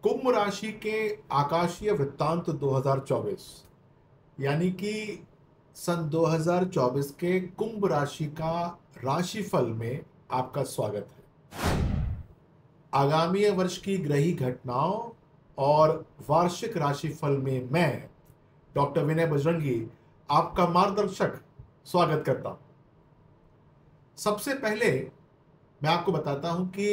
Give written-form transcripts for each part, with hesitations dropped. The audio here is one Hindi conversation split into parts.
कुंभ राशि के आकाशीय वृत्तांत 2024 यानी कि सन 2024 के कुंभ राशि का राशिफल में आपका स्वागत है। आगामी वर्ष की ग्रही घटनाओं और वार्षिक राशिफल में मैं डॉक्टर विनय बजरंगी आपका मार्गदर्शक स्वागत करता हूं। सबसे पहले मैं आपको बताता हूं कि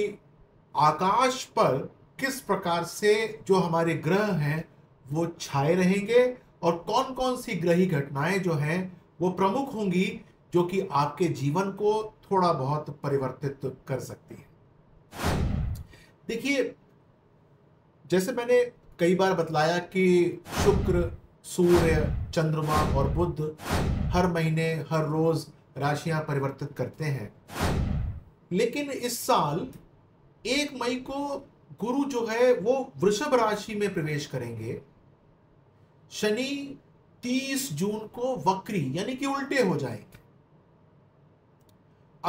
आकाश पर किस प्रकार से जो हमारे ग्रह हैं वो छाए रहेंगे और कौन कौन सी ग्रही घटनाएं जो हैं वो प्रमुख होंगी जो कि आपके जीवन को थोड़ा बहुत परिवर्तित कर सकती है। देखिए, जैसे मैंने कई बार बतलाया कि शुक्र, सूर्य, चंद्रमा और बुध हर महीने हर रोज राशियां परिवर्तित करते हैं, लेकिन इस साल 1 मई को गुरु जो है वो वृषभ राशि में प्रवेश करेंगे। शनि 30 जून को वक्री यानी कि उल्टे हो जाएंगे।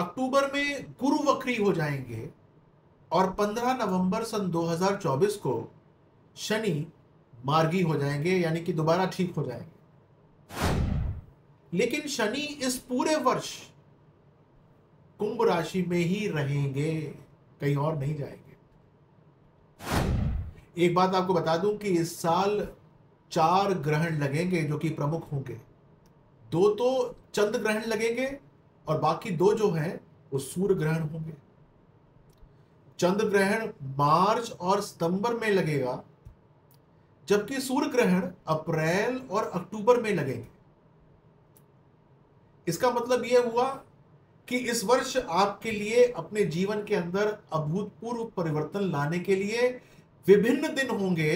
अक्टूबर में गुरु वक्री हो जाएंगे और 15 नवंबर सन 2024 को शनि मार्गी हो जाएंगे यानी कि दोबारा ठीक हो जाएंगे। लेकिन शनि इस पूरे वर्ष कुंभ राशि में ही रहेंगे, कहीं और नहीं जाएंगे। एक बात आपको बता दूं कि इस साल 4 ग्रहण लगेंगे जो कि प्रमुख होंगे। 2 तो चंद्र ग्रहण लगेंगे और बाकी 2 जो हैं वो सूर्य ग्रहण होंगे। चंद्र ग्रहण मार्च और सितंबर में लगेगा, जबकि सूर्य ग्रहण अप्रैल और अक्टूबर में लगेंगे। इसका मतलब यह हुआ कि इस वर्ष आपके लिए अपने जीवन के अंदर अभूतपूर्व परिवर्तन लाने के लिए विभिन्न दिन होंगे,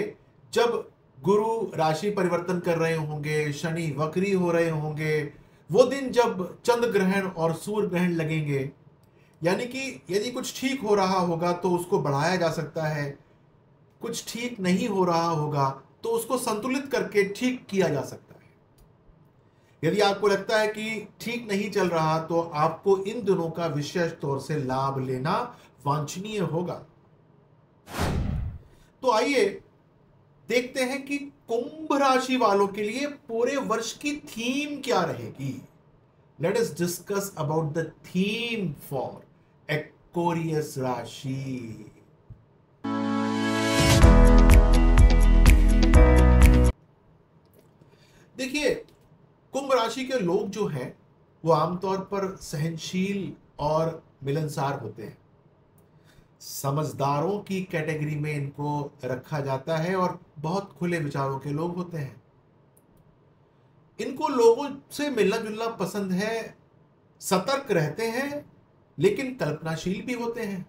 जब गुरु राशि परिवर्तन कर रहे होंगे, शनि वक्री हो रहे होंगे, वो दिन जब चंद्र ग्रहण और सूर्य ग्रहण लगेंगे। यानी कि यदि कुछ ठीक हो रहा होगा तो उसको बढ़ाया जा सकता है, कुछ ठीक नहीं हो रहा होगा तो उसको संतुलित करके ठीक किया जा सकता है। यदि आपको लगता है कि ठीक नहीं चल रहा तो आपको इन दिनों का विशेष तौर से लाभ लेना वांछनीय होगा। तो आइए देखते हैं कि कुंभ राशि वालों के लिए पूरे वर्ष की थीम क्या रहेगी। Let us discuss about the theme for Aquarius राशि। देखिए, कुंभ राशि के लोग जो हैं वो आमतौर पर सहनशील और मिलनसार होते हैं। समझदारों की कैटेगरी में इनको रखा जाता है और बहुत खुले विचारों के लोग होते हैं। इनको लोगों से मिलना जुलना पसंद है, सतर्क रहते हैं लेकिन कल्पनाशील भी होते हैं।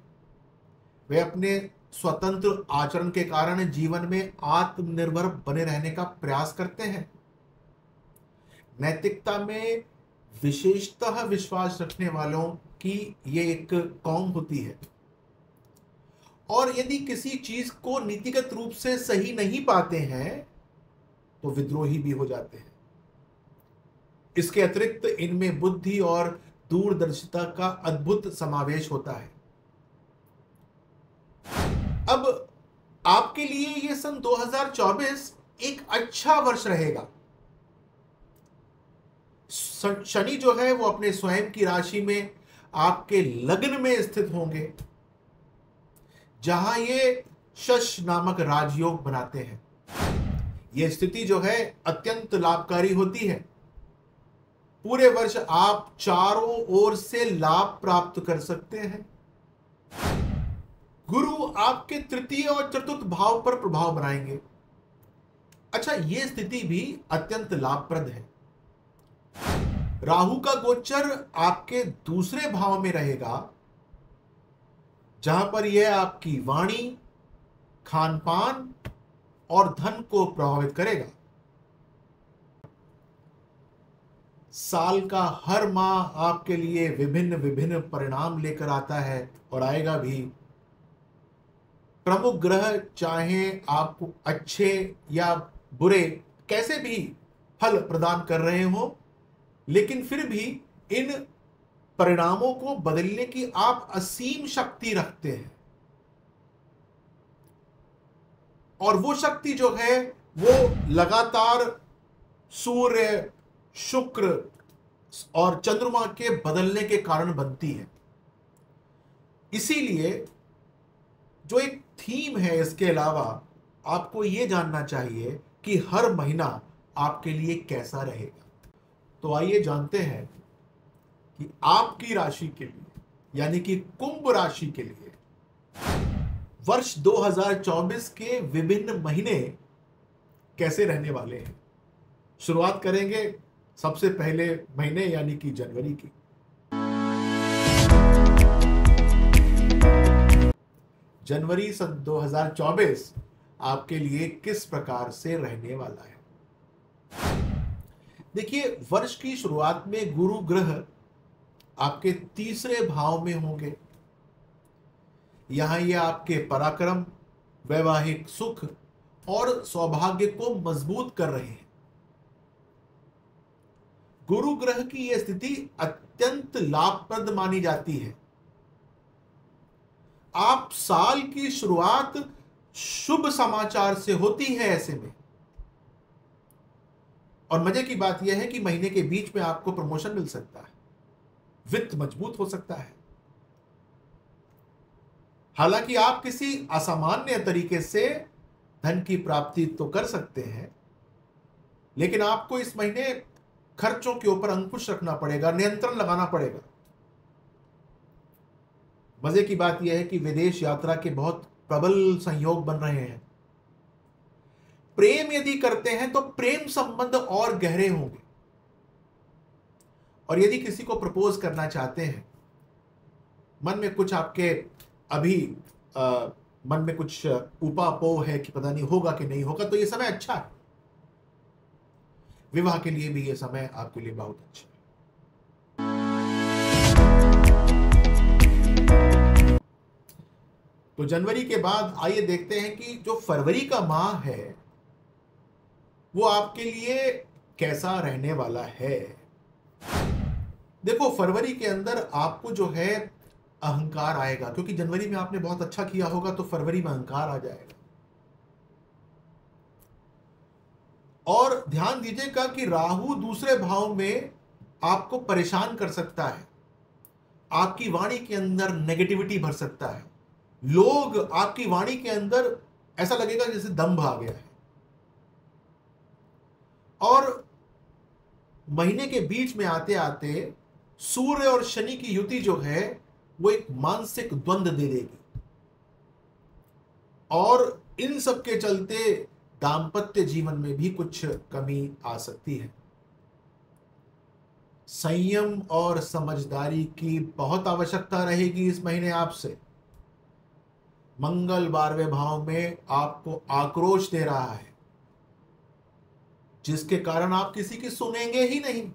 वे अपने स्वतंत्र आचरण के कारण जीवन में आत्मनिर्भर बने रहने का प्रयास करते हैं। नैतिकता में विशेषतः विश्वास रखने वालों की ये एक कौम होती है, और यदि किसी चीज को नीतिगत रूप से सही नहीं पाते हैं तो विद्रोही भी हो जाते हैं। इसके अतिरिक्त इनमें बुद्धि और दूरदर्शिता का अद्भुत समावेश होता है। अब आपके लिए ये सन 2024 एक अच्छा वर्ष रहेगा। शनि जो है वो अपने स्वयं की राशि में आपके लग्न में स्थित होंगे, जहां ये शश नामक राजयोग बनाते हैं। यह स्थिति जो है अत्यंत लाभकारी होती है। पूरे वर्ष आप चारों ओर से लाभ प्राप्त कर सकते हैं। गुरु आपके तृतीय और चतुर्थ भाव पर प्रभाव बनाएंगे। अच्छा, यह स्थिति भी अत्यंत लाभप्रद है। राहु का गोचर आपके दूसरे भाव में रहेगा, जहां पर यह आपकी वाणी, खान पान और धन को प्रभावित करेगा। साल का हर माह आपके लिए विभिन्न विभिन्न परिणाम लेकर आता है और आएगा भी। प्रमुख ग्रह चाहे आपको अच्छे या बुरे कैसे भी फल प्रदान कर रहे हो, लेकिन फिर भी इन परिणामों को बदलने की आप असीम शक्ति रखते हैं, और वो शक्ति जो है वो लगातार सूर्य, शुक्र और चंद्रमा के बदलने के कारण बनती है। इसीलिए जो एक थीम है, इसके अलावा आपको ये जानना चाहिए कि हर महीना आपके लिए कैसा रहेगा। तो आइए जानते हैं कि आपकी राशि के लिए, यानी कि कुंभ राशि के लिए वर्ष 2024 के विभिन्न महीने कैसे रहने वाले हैं। शुरुआत करेंगे सबसे पहले महीने यानी कि जनवरी की। जनवरी सन 2024 आपके लिए किस प्रकार से रहने वाला है? देखिए, वर्ष की शुरुआत में गुरु ग्रह आपके तीसरे भाव में होंगे। यहां ये आपके पराक्रम, वैवाहिक सुख और सौभाग्य को मजबूत कर रहे हैं। गुरु ग्रह की यह स्थिति अत्यंत लाभप्रद मानी जाती है। आप साल की शुरुआत शुभ समाचार से होती है ऐसे में, और मजे की बात यह है कि महीने के बीच में आपको प्रमोशन मिल सकता है, वित्त मजबूत हो सकता है। हालांकि आप किसी असामान्य तरीके से धन की प्राप्ति तो कर सकते हैं, लेकिन आपको इस महीने खर्चों के ऊपर अंकुश रखना पड़ेगा, नियंत्रण लगाना पड़ेगा। मजे की बात यह है कि विदेश यात्रा के बहुत प्रबल संयोग बन रहे हैं। प्रेम यदि करते हैं तो प्रेम संबंध और गहरे होंगे, और यदि किसी को प्रपोज करना चाहते हैं, मन में कुछ आपके अभी मन में कुछ उपापोह है कि पता नहीं होगा कि नहीं होगा, तो ये समय अच्छा है। विवाह के लिए भी ये समय आपके लिए बहुत अच्छा है। तो जनवरी के बाद आइए देखते हैं कि जो फरवरी का माह है वो आपके लिए कैसा रहने वाला है। देखो, फरवरी के अंदर आपको जो है अहंकार आएगा, क्योंकि जनवरी में आपने बहुत अच्छा किया होगा तो फरवरी में अहंकार आ जाएगा। और ध्यान दीजिएगा कि राहु दूसरे भाव में आपको परेशान कर सकता है, आपकी वाणी के अंदर नेगेटिविटी भर सकता है। लोग आपकी वाणी के अंदर ऐसा लगेगा जैसे दंभ आ गया है। और महीने के बीच में आते आते सूर्य और शनि की युति जो है वो एक मानसिक द्वंद्व दे देगी, और इन सब के चलते दाम्पत्य जीवन में भी कुछ कमी आ सकती है। संयम और समझदारी की बहुत आवश्यकता रहेगी इस महीने आपसे। मंगल 12वें भाव में आपको आक्रोश दे रहा है, जिसके कारण आप किसी की सुनेंगे ही नहीं,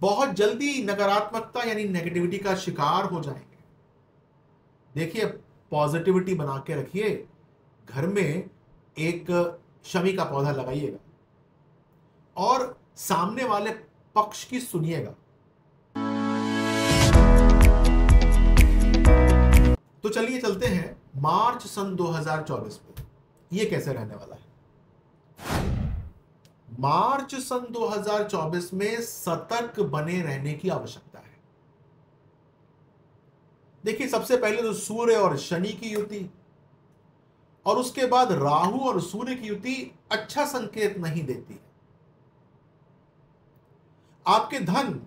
बहुत जल्दी नकारात्मकता यानी नेगेटिविटी का शिकार हो जाएंगे। देखिए, पॉजिटिविटी बना के रखिए। घर में एक शमी का पौधा लगाइएगा और सामने वाले पक्ष की सुनिएगा। तो चलिए चलते हैं मार्च सन 2024 में ये कैसे रहने वाला है। मार्च सन 2024 में सतर्क बने रहने की आवश्यकता है। देखिए, सबसे पहले तो सूर्य और शनि की युति, और उसके बाद राहु और सूर्य की युति अच्छा संकेत नहीं देती है। आपके धन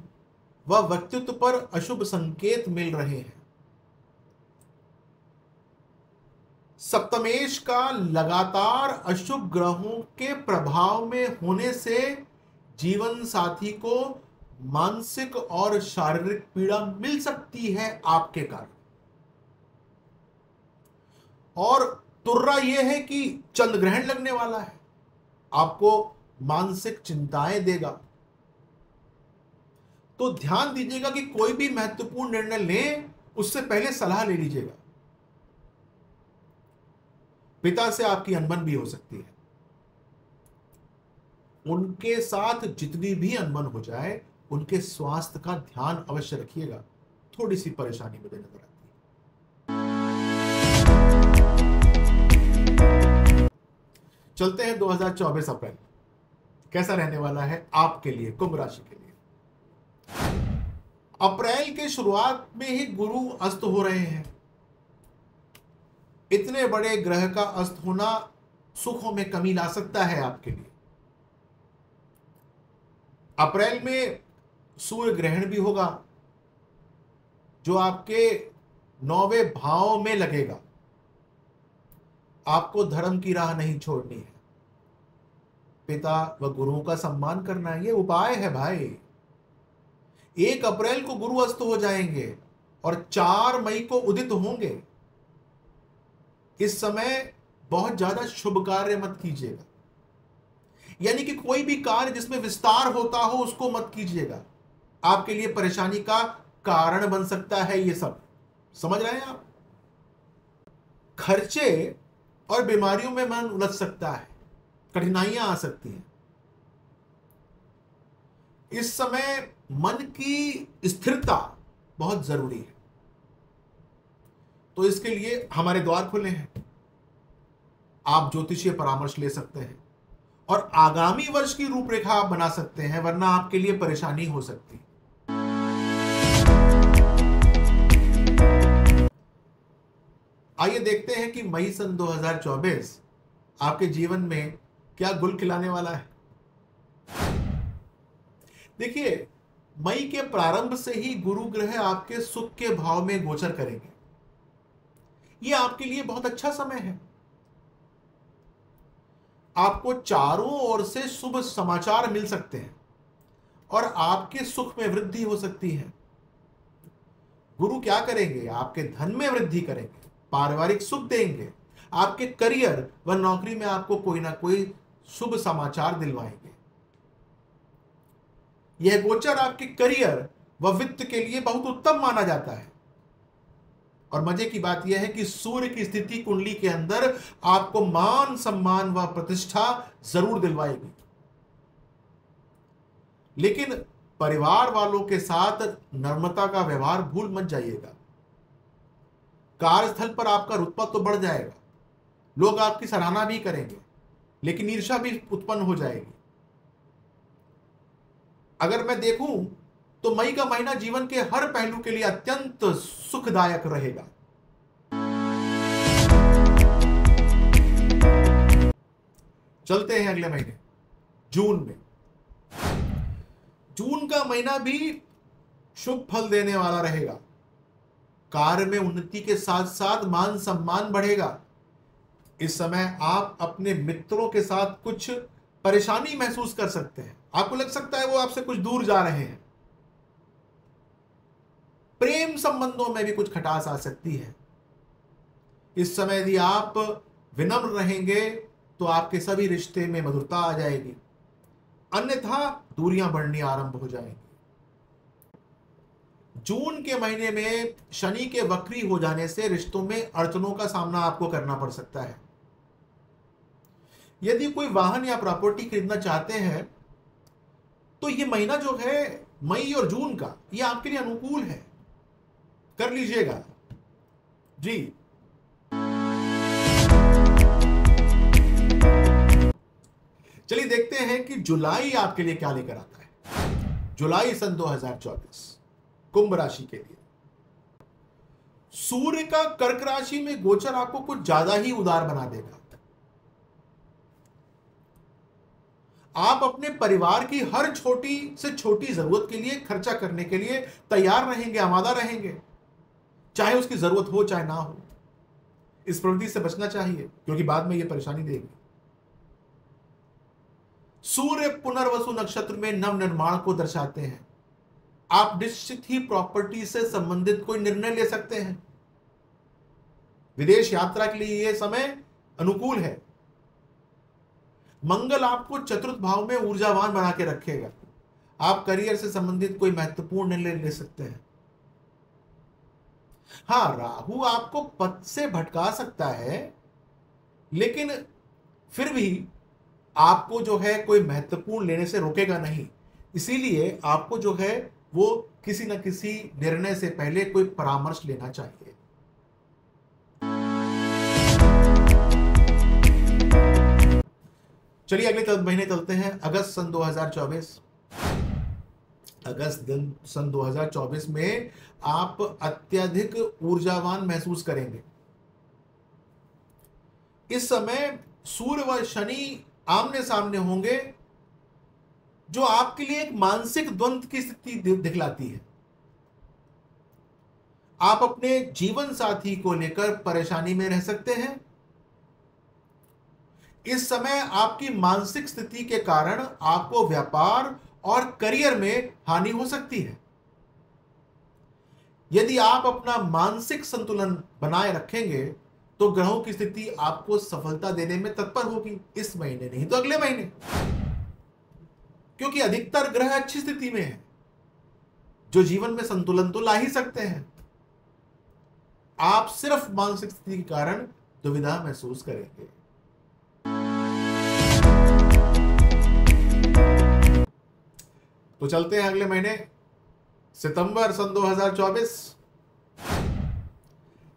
व व्यक्तित्व पर अशुभ संकेत मिल रहे हैं। सप्तमेश का लगातार अशुभ ग्रहों के प्रभाव में होने से जीवन साथी को मानसिक और शारीरिक पीड़ा मिल सकती है आपके कारण। और तुर्रा यह है कि चंद्र ग्रहण लगने वाला है, आपको मानसिक चिंताएं देगा। तो ध्यान दीजिएगा कि कोई भी महत्वपूर्ण निर्णय लें उससे पहले सलाह ले लीजिएगा। पिता से आपकी अनबन भी हो सकती है, उनके साथ जितनी भी अनबन हो जाए उनके स्वास्थ्य का ध्यान अवश्य रखिएगा, थोड़ी सी परेशानी मुझे नजर आती है। चलते हैं 2024 अप्रैल कैसा रहने वाला है आपके लिए, कुंभ राशि के लिए। अप्रैल के शुरुआत में ही गुरु अस्त हो रहे हैं। इतने बड़े ग्रह का अस्त होना सुखों में कमी ला सकता है आपके लिए। अप्रैल में सूर्य ग्रहण भी होगा जो आपके 9वें भाव में लगेगा। आपको धर्म की राह नहीं छोड़नी है, पिता व गुरुओं का सम्मान करना है, ये उपाय है भाई। 1 अप्रैल को गुरु अस्त हो जाएंगे और 4 मई को उदित होंगे। इस समय बहुत ज्यादा शुभ कार्य मत कीजिएगा, यानी कि कोई भी कार्य जिसमें विस्तार होता हो उसको मत कीजिएगा। आपके लिए परेशानी का कारण बन सकता है ये सब, समझ रहे हैं आप। खर्चे और बीमारियों में मन उलझ सकता है, कठिनाइयां आ सकती हैं। इस समय मन की स्थिरता बहुत जरूरी है, तो इसके लिए हमारे द्वार खुले हैं। आप ज्योतिषीय परामर्श ले सकते हैं और आगामी वर्ष की रूपरेखा आप बना सकते हैं, वरना आपके लिए परेशानी हो सकती है। आइए देखते हैं कि मई सन 2024 आपके जीवन में क्या गुल खिलाने वाला है। देखिए, मई के प्रारंभ से ही गुरु ग्रह आपके सुख के भाव में गोचर करेंगे। यह आपके लिए बहुत अच्छा समय है। आपको चारों ओर से शुभ समाचार मिल सकते हैं और आपके सुख में वृद्धि हो सकती है। गुरु क्या करेंगे, आपके धन में वृद्धि करेंगे, पारिवारिक सुख देंगे, आपके करियर व नौकरी में आपको कोई ना कोई शुभ समाचार दिलवाएंगे। यह गोचर आपके करियर व वित्त के लिए बहुत उत्तम माना जाता है। और मजे की बात यह है कि सूर्य की स्थिति कुंडली के अंदर आपको मान सम्मान व प्रतिष्ठा जरूर दिलवाएगी, लेकिन परिवार वालों के साथ नम्रता का व्यवहार भूल मत जाइएगा। कार्यस्थल पर आपका रुतबा तो बढ़ जाएगा, लोग आपकी सराहना भी करेंगे, लेकिन ईर्ष्या भी उत्पन्न हो जाएगी। अगर मैं देखूं तो मई का महीना जीवन के हर पहलू के लिए अत्यंत सुखदायक रहेगा। चलते हैं अगले महीने जून में। जून का महीना भी शुभ फल देने वाला रहेगा। कार्य में उन्नति के साथ साथ मान सम्मान बढ़ेगा। इस समय आप अपने मित्रों के साथ कुछ परेशानी महसूस कर सकते हैं, आपको लग सकता है वो आपसे कुछ दूर जा रहे हैं। प्रेम संबंधों में भी कुछ खटास आ सकती है। इस समय यदि आप विनम्र रहेंगे तो आपके सभी रिश्ते में मधुरता आ जाएगी, अन्यथा दूरियां बढ़नी आरंभ हो जाएंगी। जून के महीने में शनि के वक्री हो जाने से रिश्तों में अड़चनों का सामना आपको करना पड़ सकता है। यदि कोई वाहन या प्रॉपर्टी खरीदना चाहते हैं तो ये महीना जो है मई और जून का, ये आपके लिए अनुकूल है, कर लीजिएगा जी। चलिए देखते हैं कि जुलाई आपके लिए क्या लेकर आता है। जुलाई सन 2024 कुंभ राशि के लिए सूर्य का कर्क राशि में गोचर आपको कुछ ज्यादा ही उदार बना देगा। आप अपने परिवार की हर छोटी से छोटी जरूरत के लिए खर्चा करने के लिए तैयार रहेंगे, आमादा रहेंगे, चाहे उसकी जरूरत हो चाहे ना हो। इस प्रवृत्ति से बचना चाहिए क्योंकि बाद में यह परेशानी देगी। सूर्य पुनर्वसु नक्षत्र में नवनिर्माण को दर्शाते हैं। आप निश्चित ही प्रॉपर्टी से संबंधित कोई निर्णय ले सकते हैं। विदेश यात्रा के लिए यह समय अनुकूल है। मंगल आपको चतुर्थ भाव में ऊर्जावान बना के रखेगा। आप करियर से संबंधित कोई महत्वपूर्ण निर्णय ले सकते हैं। हाँ, राहु आपको पद से भटका सकता है, लेकिन फिर भी आपको जो है कोई महत्वपूर्ण लेने से रोकेगा नहीं। इसीलिए आपको जो है वो किसी न किसी निर्णय से पहले कोई परामर्श लेना चाहिए। चलिए अगले महीने चलते हैं अगस्त सन 2024। अगस्त सन 2024 में आप अत्यधिक ऊर्जावान महसूस करेंगे। इस समय सूर्य व शनि आमने सामने होंगे, जो आपके लिए एक मानसिक द्वंद की स्थिति दिखलाती है। आप अपने जीवन साथी को लेकर परेशानी में रह सकते हैं। इस समय आपकी मानसिक स्थिति के कारण आपको व्यापार और करियर में हानि हो सकती है। यदि आप अपना मानसिक संतुलन बनाए रखेंगे तो ग्रहों की स्थिति आपको सफलता देने में तत्पर होगी, इस महीने नहीं तो अगले महीने, क्योंकि अधिकतर ग्रह अच्छी स्थिति में हैं, जो जीवन में संतुलन तो ला ही सकते हैं। आप सिर्फ मानसिक स्थिति के कारण दुविधा महसूस करेंगे। तो चलते हैं अगले महीने सितंबर सन 2024।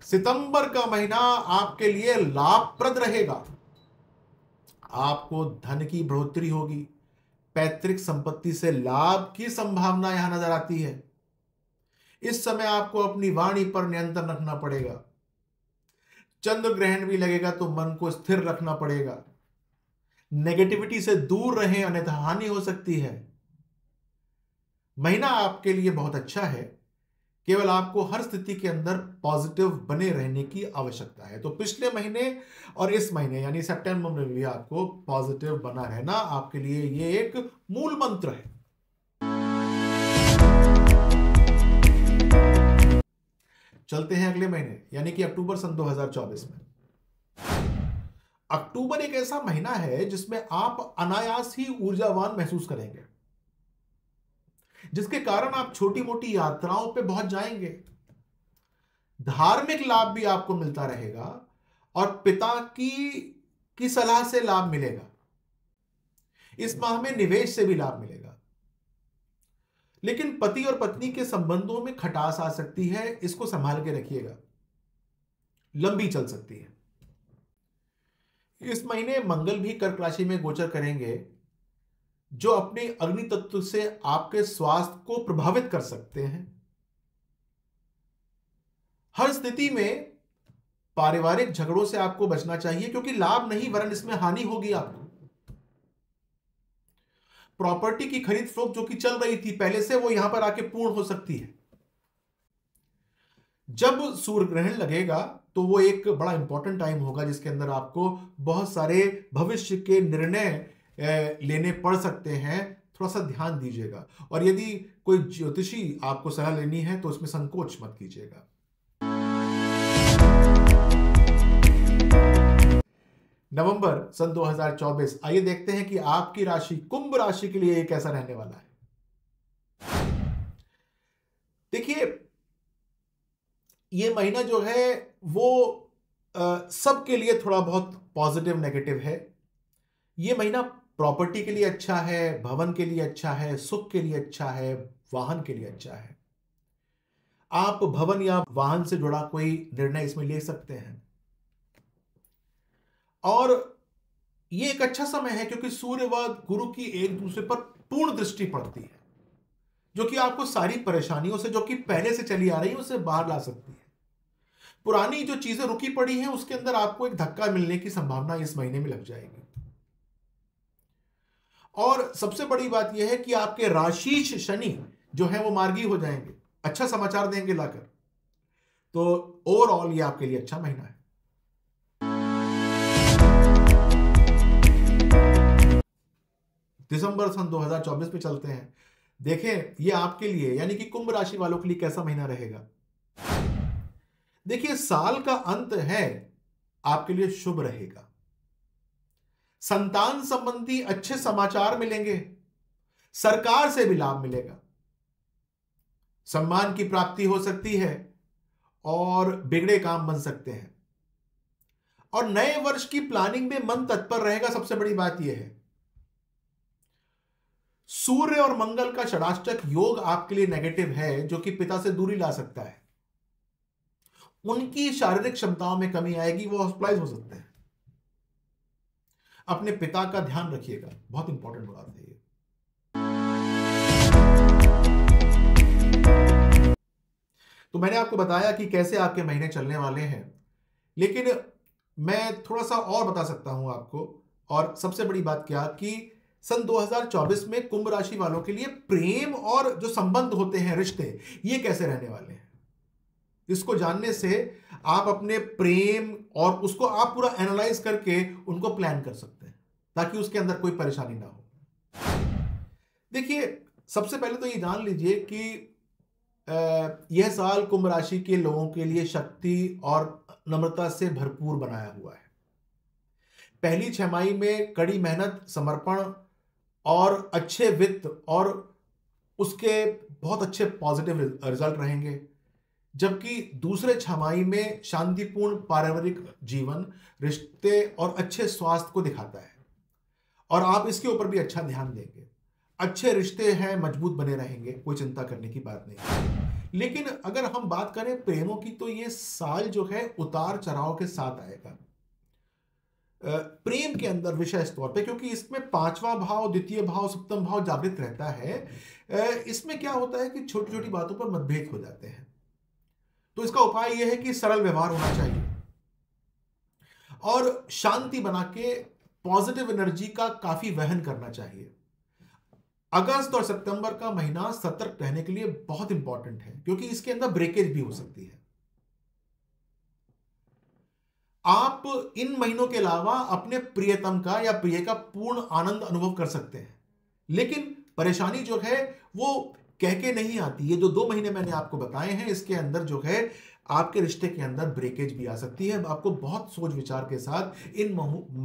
सितंबर का महीना आपके लिए लाभप्रद रहेगा। आपको धन की बढ़ोतरी होगी, पैतृक संपत्ति से लाभ की संभावना यहां नजर आती है। इस समय आपको अपनी वाणी पर नियंत्रण रखना पड़ेगा। चंद्र ग्रहण भी लगेगा तो मन को स्थिर रखना पड़ेगा। नेगेटिविटी से दूर रहें, अन्यथा हानि हो सकती है। महीना आपके लिए बहुत अच्छा है, केवल आपको हर स्थिति के अंदर पॉजिटिव बने रहने की आवश्यकता है। तो पिछले महीने और इस महीने यानी सितंबर में भी आपको पॉजिटिव बना रहना, आपके लिए ये एक मूल मंत्र है। चलते हैं अगले महीने यानी कि अक्टूबर सन 2024 में। अक्टूबर एक ऐसा महीना है जिसमें आप अनायास ही ऊर्जावान महसूस करेंगे, जिसके कारण आप छोटी मोटी यात्राओं पे बहुत जाएंगे। धार्मिक लाभ भी आपको मिलता रहेगा और पिता की सलाह से लाभ मिलेगा। इस माह में निवेश से भी लाभ मिलेगा, लेकिन पति और पत्नी के संबंधों में खटास आ सकती है। इसको संभाल के रखिएगा, लंबी चल सकती है। इस महीने मंगल भी कर्क राशि में गोचर करेंगे, जो अपने अग्नि तत्व से आपके स्वास्थ्य को प्रभावित कर सकते हैं। हर स्थिति में पारिवारिक झगड़ों से आपको बचना चाहिए, क्योंकि लाभ नहीं वरन इसमें हानि होगी आपको। प्रॉपर्टी की खरीद फरोख्त जो कि चल रही थी पहले से, वो यहां पर आके पूर्ण हो सकती है। जब सूर्य ग्रहण लगेगा तो वो एक बड़ा इंपॉर्टेंट टाइम होगा, जिसके अंदर आपको बहुत सारे भविष्य के निर्णय लेने पड़ सकते हैं। थोड़ा सा ध्यान दीजिएगा, और यदि कोई ज्योतिषी आपको सलाह लेनी है तो उसमें संकोच मत कीजिएगा। नवंबर सन 2024, आइए देखते हैं कि आपकी राशि कुंभ राशि के लिए कैसा रहने वाला है। देखिए, ये महीना जो है वो सबके लिए थोड़ा बहुत पॉजिटिव नेगेटिव है। ये महीना प्रॉपर्टी के लिए अच्छा है, भवन के लिए अच्छा है, सुख के लिए अच्छा है, वाहन के लिए अच्छा है। आप भवन या वाहन से जुड़ा कोई निर्णय इसमें ले सकते हैं। और ये एक अच्छा समय है, क्योंकि सूर्य व गुरु की एक दूसरे पर पूर्ण दृष्टि पड़ती है, जो कि आपको सारी परेशानियों से, जो कि पहले से चली आ रही है, उससे बाहर ला सकती है। पुरानी जो चीजें रुकी पड़ी हैं उसके अंदर आपको एक धक्का मिलने की संभावना इस महीने में लग जाएगी। और सबसे बड़ी बात यह है कि आपके राशीश शनि जो है वो मार्गी हो जाएंगे, अच्छा समाचार देंगे लाकर। तो ओवरऑल ये आपके लिए अच्छा महीना है। दिसंबर सन 2024 पे चलते हैं। देखें ये आपके लिए यानी कि कुंभ राशि वालों के लिए कैसा महीना रहेगा। देखिए, साल का अंत है, आपके लिए शुभ रहेगा। संतान संबंधी अच्छे समाचार मिलेंगे, सरकार से भी लाभ मिलेगा, सम्मान की प्राप्ति हो सकती है और बिगड़े काम बन सकते हैं। और नए वर्ष की प्लानिंग में मन तत्पर रहेगा। सबसे बड़ी बात यह है सूर्य और मंगल का षडाष्टक योग आपके लिए नेगेटिव है, जो कि पिता से दूरी ला सकता है। उनकी शारीरिक क्षमताओं में कमी आएगी, वो हॉस्पिटलाइज हो सकते हैं। अपने पिता का ध्यान रखिएगा, बहुत इंपॉर्टेंट बात है ये। तो मैंने आपको बताया कि कैसे आपके महीने चलने वाले हैं, लेकिन मैं थोड़ा सा और बता सकता हूं आपको। और सबसे बड़ी बात क्या कि सन 2024 में कुंभ राशि वालों के लिए प्रेम और जो संबंध होते हैं, रिश्ते, ये कैसे रहने वाले हैं, इसको जानने से आप अपने प्रेम और उसको आप पूरा एनालाइज करके उनको प्लान कर सकते हैं, ताकि उसके अंदर कोई परेशानी ना हो। देखिए, सबसे पहले तो ये जान लीजिए कि यह साल कुंभ राशि के लोगों के लिए शक्ति और नम्रता से भरपूर बनाया हुआ है। पहली छमाही में कड़ी मेहनत, समर्पण और अच्छे वित्त और उसके बहुत अच्छे पॉजिटिव रिजल्ट रहेंगे, जबकि दूसरे छमाही में शांतिपूर्ण पारिवारिक जीवन, रिश्ते और अच्छे स्वास्थ्य को दिखाता है, और आप इसके ऊपर भी अच्छा ध्यान देंगे। अच्छे रिश्ते हैं, मजबूत बने रहेंगे, कोई चिंता करने की बात नहीं। लेकिन अगर हम बात करें प्रेमों की, तो ये साल जो है उतार चढ़ाव के साथ आएगा प्रेम के अंदर, विशेष तौर पे, क्योंकि इसमें पांचवा भाव, द्वितीय भाव, सप्तम भाव जागृत रहता है। इसमें क्या होता है कि छोटी छोटी बातों पर मतभेद हो जाते हैं। तो इसका उपाय यह है कि सरल व्यवहार होना चाहिए और शांति बना के पॉजिटिव एनर्जी का काफी वहन करना चाहिए। अगस्त और सितंबर का महीना सतर्क रहने के लिए बहुत इंपॉर्टेंट है, क्योंकि इसके अंदर ब्रेकेज भी हो सकती है। आप इन महीनों के अलावा अपने प्रियतम का या प्रिय का पूर्ण आनंद अनुभव कर सकते हैं, लेकिन परेशानी जो है वो कह के नहीं आती। ये जो 2 महीने मैंने आपको बताए हैं, इसके अंदर जो है आपके रिश्ते के अंदर ब्रेकेज भी आ सकती है। आपको बहुत सोच विचार के साथ इन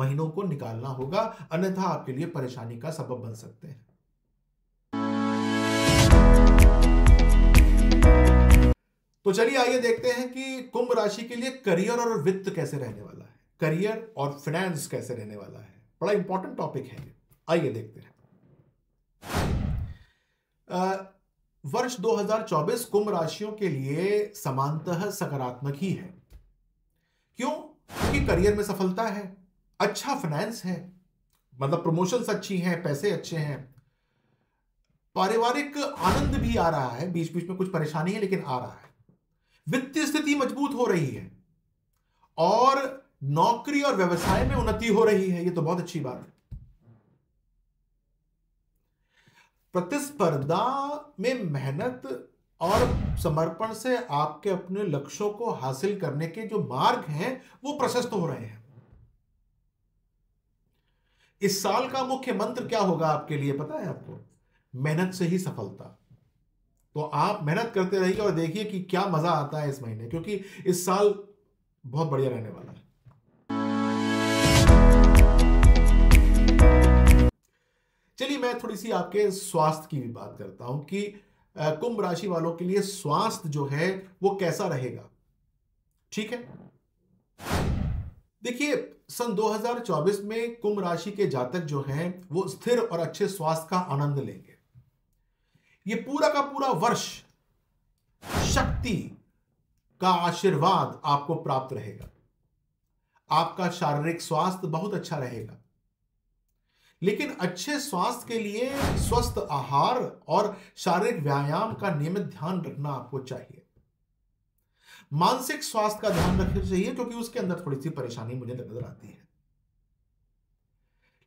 महीनों को निकालना होगा, अन्यथा आपके लिए परेशानी का सबब बन सकते हैं। तो चलिए आइए देखते हैं कि कुंभ राशि के लिए करियर और वित्त कैसे रहने वाला है, करियर और फाइनेंस कैसे रहने वाला है। बड़ा इंपॉर्टेंट टॉपिक है, आइए देखते हैं। वर्ष 2024 कुंभ राशियों के लिए समानतः सकारात्मक ही है। क्यों? क्योंकि करियर में सफलता है, अच्छा फाइनेंस है, मतलब प्रमोशंस अच्छी हैं, पैसे अच्छे हैं, पारिवारिक आनंद भी आ रहा है। बीच बीच में कुछ परेशानी है लेकिन आ रहा है। वित्तीय स्थिति मजबूत हो रही है और नौकरी और व्यवसाय में उन्नति हो रही है, ये तो बहुत अच्छी बात है। प्रतिस्पर्धा में मेहनत और समर्पण से आपके अपने लक्ष्यों को हासिल करने के जो मार्ग हैं वो प्रशस्त हो रहे हैं। इस साल का मुख्य मंत्र क्या होगा आपके लिए पता है आपको? मेहनत से ही सफलता। तो आप मेहनत करते रहिए और देखिए कि क्या मजा आता है इस महीने, क्योंकि इस साल बहुत बढ़िया रहने वाला है। चलिए मैं थोड़ी सी आपके स्वास्थ्य की भी बात करता हूं कि कुंभ राशि वालों के लिए स्वास्थ्य जो है वो कैसा रहेगा। ठीक है, देखिए सन 2024 में कुंभ राशि के जातक जो हैं वो स्थिर और अच्छे स्वास्थ्य का आनंद लेंगे। ये पूरा का पूरा वर्ष शक्ति का आशीर्वाद आपको प्राप्त रहेगा। आपका शारीरिक स्वास्थ्य बहुत अच्छा रहेगा, लेकिन अच्छे स्वास्थ्य के लिए स्वस्थ आहार और शारीरिक व्यायाम का नियमित ध्यान रखना आपको चाहिए। मानसिक स्वास्थ्य का ध्यान रखना चाहिए, क्योंकि उसके अंदर थोड़ी सी परेशानी मुझे नजर आती है।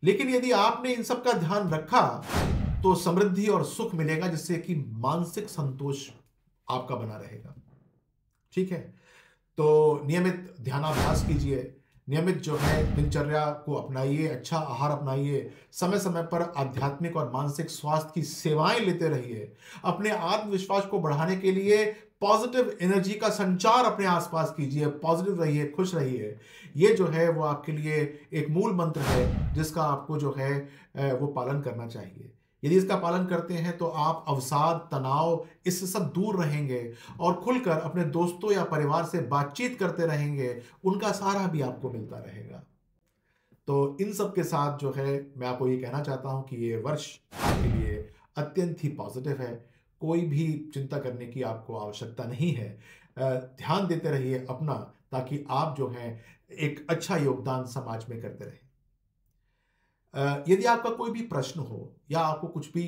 लेकिन यदि आपने इन सब का ध्यान रखा तो समृद्धि और सुख मिलेगा, जिससे कि मानसिक संतोष आपका बना रहेगा। ठीक है, तो नियमित ध्यानाभ्यास कीजिए, नियमित जो है दिनचर्या को अपनाइए, अच्छा आहार अपनाइए, समय समय पर आध्यात्मिक और मानसिक स्वास्थ्य की सेवाएं लेते रहिए। अपने आत्मविश्वास को बढ़ाने के लिए पॉजिटिव एनर्जी का संचार अपने आसपास कीजिए, पॉजिटिव रहिए, खुश रहिए। ये जो है वो आपके लिए एक मूल मंत्र है, जिसका आपको जो है वो पालन करना चाहिए। यदि इसका पालन करते हैं तो आप अवसाद, तनाव, इससे सब दूर रहेंगे और खुलकर अपने दोस्तों या परिवार से बातचीत करते रहेंगे, उनका सहारा भी आपको मिलता रहेगा। तो इन सब के साथ जो है मैं आपको ये कहना चाहता हूँ कि ये वर्ष आपके लिए अत्यंत ही पॉजिटिव है, कोई भी चिंता करने की आपको आवश्यकता नहीं है। ध्यान देते रहिए अपना, ताकि आप जो हैं एक अच्छा योगदान समाज में करते रहें। यदि आपका कोई भी प्रश्न हो या आपको कुछ भी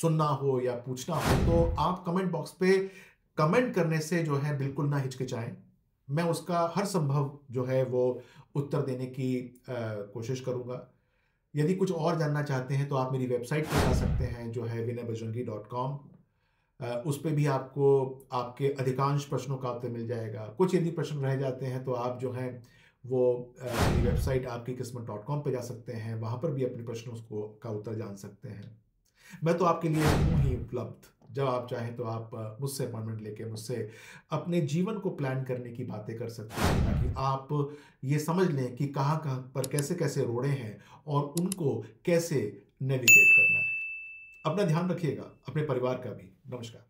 सुनना हो या पूछना हो तो आप कमेंट बॉक्स पे कमेंट करने से जो है बिल्कुल ना हिचकिचाएं। मैं उसका हर संभव जो है वो उत्तर देने की कोशिश करूंगा। यदि कुछ और जानना चाहते हैं तो आप मेरी वेबसाइट पर जा सकते हैं जो है vinaybajangi.com। उस पर भी आपको आपके अधिकांश प्रश्नों का उत्तर मिल जाएगा। कुछ यदि प्रश्न रह जाते हैं तो आप जो हैं वो मेरी वेबसाइट आपकी किस्मत.com पर जा सकते हैं, वहाँ पर भी अपने प्रश्नों का उत्तर जान सकते हैं। मैं तो आपके लिए हूँ ही उपलब्ध, जब आप चाहें तो आप मुझसे अपॉइंटमेंट लेके मुझसे अपने जीवन को प्लान करने की बातें कर सकते हैं, ताकि आप ये समझ लें कि कहाँ कहाँ पर कैसे कैसे रोड़े हैं और उनको कैसे नेविगेट करना है। अपना ध्यान रखिएगा, अपने परिवार का भी। नमस्कार।